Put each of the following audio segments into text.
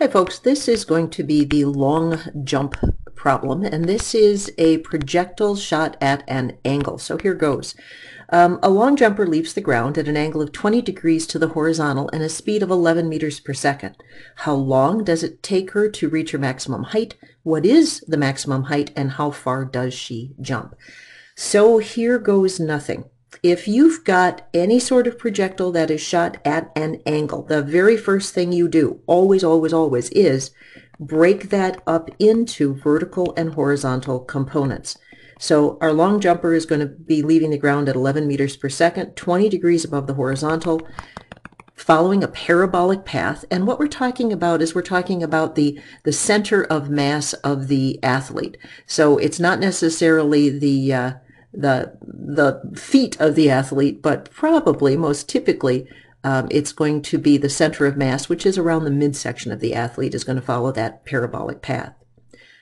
Hi folks, this is going to be the long jump problem, and this is a projectile shot at an angle. So here goes. A long jumper leaves the ground at an angle of 20 degrees to the horizontal and a speed of 11 meters per second. How long does it take her to reach her maximum height? What is the maximum height, and how far does she jump? So here goes nothing. If you've got any sort of projectile that is shot at an angle, the very first thing you do, always, always, always, is break that up into vertical and horizontal components. So our long jumper is going to be leaving the ground at 11 meters per second, 20 degrees above the horizontal, following a parabolic path. And what we're talking about is we're talking about the center of mass of the athlete. So it's not necessarily the feet of the athlete, but probably most typically it's going to be the center of mass, which is around the midsection of the athlete, is going to follow that parabolic path.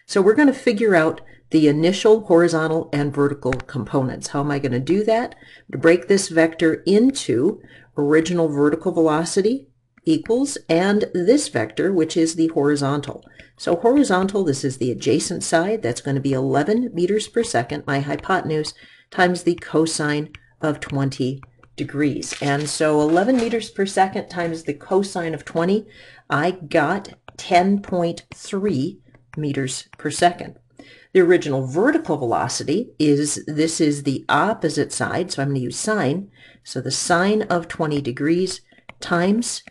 So we're going to figure out the initial horizontal and vertical components. How am I going to do that? To break this vector into original vertical velocity equals, and this vector, which is the horizontal. So horizontal, this is the adjacent side. That's going to be 11 meters per second, my hypotenuse, times the cosine of 20 degrees. And so 11 meters per second times the cosine of 20, I got 10.3 meters per second. The original vertical velocity is, this is the opposite side, so I'm going to use sine. So the sine of 20 degrees times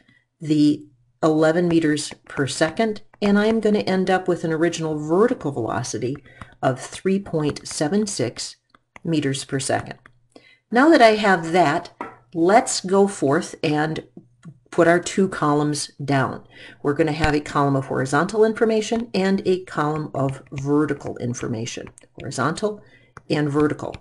the 11 meters per second, and I'm going to end up with an original vertical velocity of 3.76 meters per second. Now that I have that, let's go forth and put our two columns down. We're going to have a column of horizontal information and a column of vertical information. Horizontal and vertical.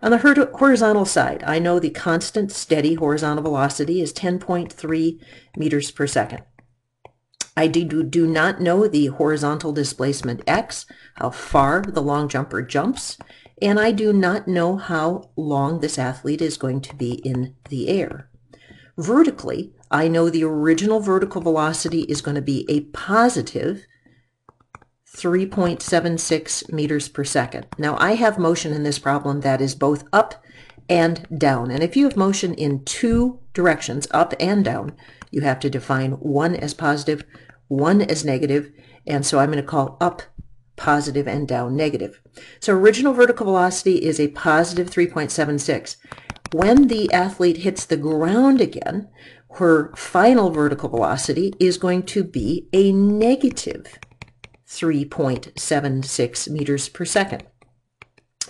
On the horizontal side, I know the constant, steady horizontal velocity is 10.3 meters per second. I do not know the horizontal displacement x, how far the long jumper jumps, and I do not know how long this athlete is going to be in the air. Vertically, I know the original vertical velocity is going to be a positive 3.76 meters per second. Now I have motion in this problem that is both up and down. And if you have motion in two directions, up and down, you have to define one as positive, one as negative. And so I'm going to call up positive and down negative. So original vertical velocity is a positive 3.76. When the athlete hits the ground again, her final vertical velocity is going to be a negative 3.76 meters per second.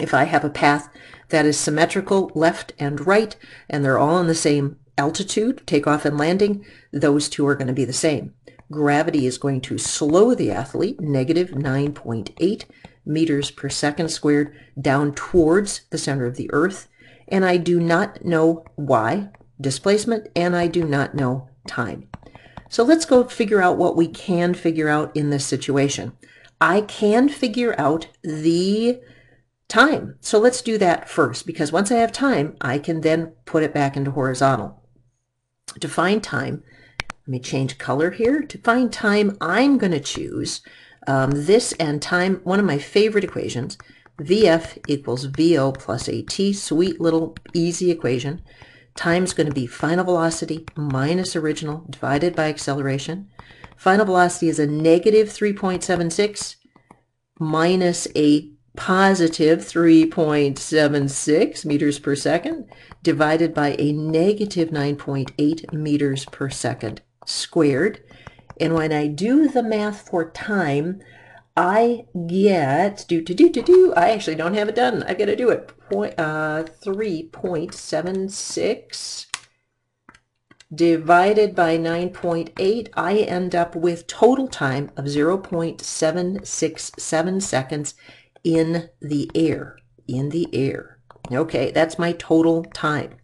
If I have a path that is symmetrical left and right, and they're all in the same altitude, takeoff and landing, those two are going to be the same. Gravity is going to slow the athlete, negative 9.8 meters per second squared, down towards the center of the earth, and I do not know y, displacement, and I do not know time. So let's go figure out what we can figure out in this situation. I can figure out the time. So let's do that first, because once I have time, I can then put it back into horizontal. To find time, let me change color here. To find time, I'm going to choose this and time, one of my favorite equations, VF equals VO plus AT, sweet little easy equation. Time's going to be final velocity minus original divided by acceleration. Final velocity is a negative 3.76 minus a positive 3.76 meters per second divided by a negative 9.8 meters per second squared. And when I do the math for time, I get, I actually don't have it done. I've got to do it. 3.76 divided by 9.8. I end up with total time of 0.767 seconds in the air. Okay, that's my total time.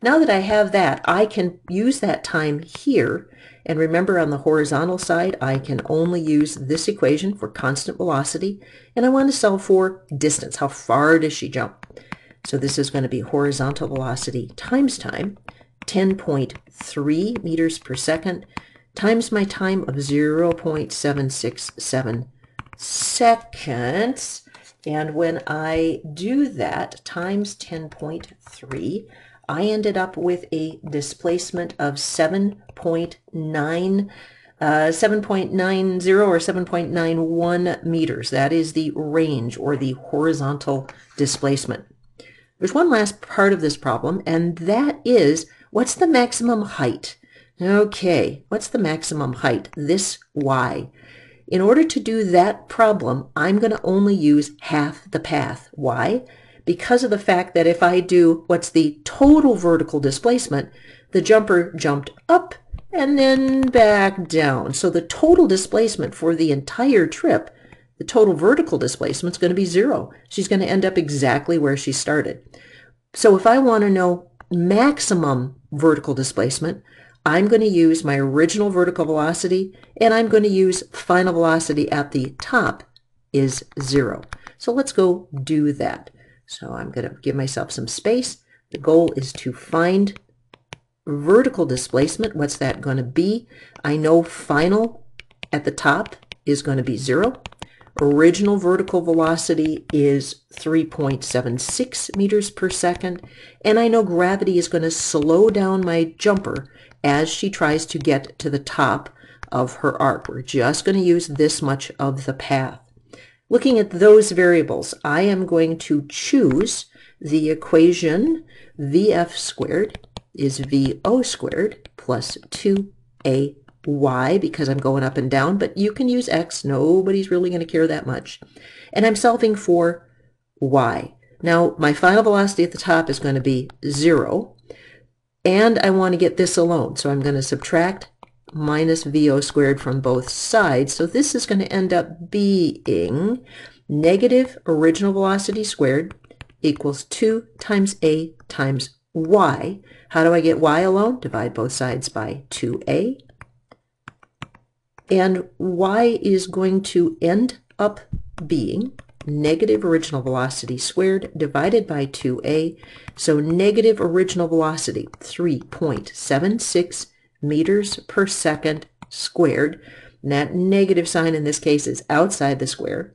Now that I have that, I can use that time here. And remember, on the horizontal side, I can only use this equation for constant velocity. And I want to solve for distance. How far does she jump? So this is going to be horizontal velocity times time, 10.3 meters per second times my time of 0.767 seconds. And when I do that times 10.3, I ended up with a displacement of 7.90 or 7.91 meters. That is the range or the horizontal displacement. There's one last part of this problem, and that is, what's the maximum height? Okay, what's the maximum height? This y. In order to do that problem, I'm going to only use half the path. Why? Because of the fact that if I do what's the total vertical displacement, the jumper jumped up and then back down. So the total displacement for the entire trip, the total vertical displacement, is going to be 0. She's going to end up exactly where she started. So if I want to know maximum vertical displacement, I'm going to use my original vertical velocity, and I'm going to use final velocity at the top is 0. So let's go do that. So I'm going to give myself some space. The goal is to find vertical displacement. What's that going to be? I know final at the top is going to be 0. Original vertical velocity is 3.76 meters per second, and I know gravity is going to slow down my jumper as she tries to get to the top of her arc. We're just going to use this much of the path. Looking at those variables, I am going to choose the equation VF squared is VO squared plus 2AY, because I'm going up and down, but you can use X. Nobody's really going to care that much. And I'm solving for Y. Now, my final velocity at the top is going to be 0, and I want to get this alone. So I'm going to subtract minus VO squared from both sides. So this is going to end up being negative original velocity squared equals 2 times A times Y. How do I get Y alone? Divide both sides by 2A. And Y is going to end up being negative original velocity squared divided by 2A. So negative original velocity, 3.76 meters per second squared. And that negative sign in this case is outside the square.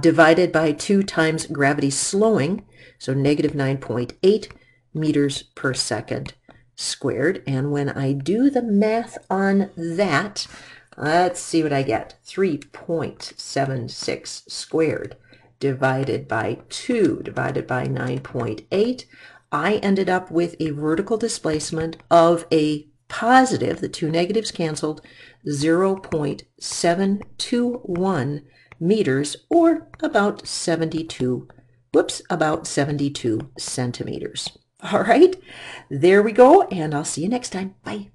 Divided by 2 times gravity slowing, so negative 9.8 meters per second squared. And when I do the math on that, let's see what I get. 3.76 squared divided by 2 divided by 9.8. I ended up with a vertical displacement of a positive, the two negatives canceled, 0.721 meters, or about 72 centimeters. All right, there we go, and I'll see you next time. Bye.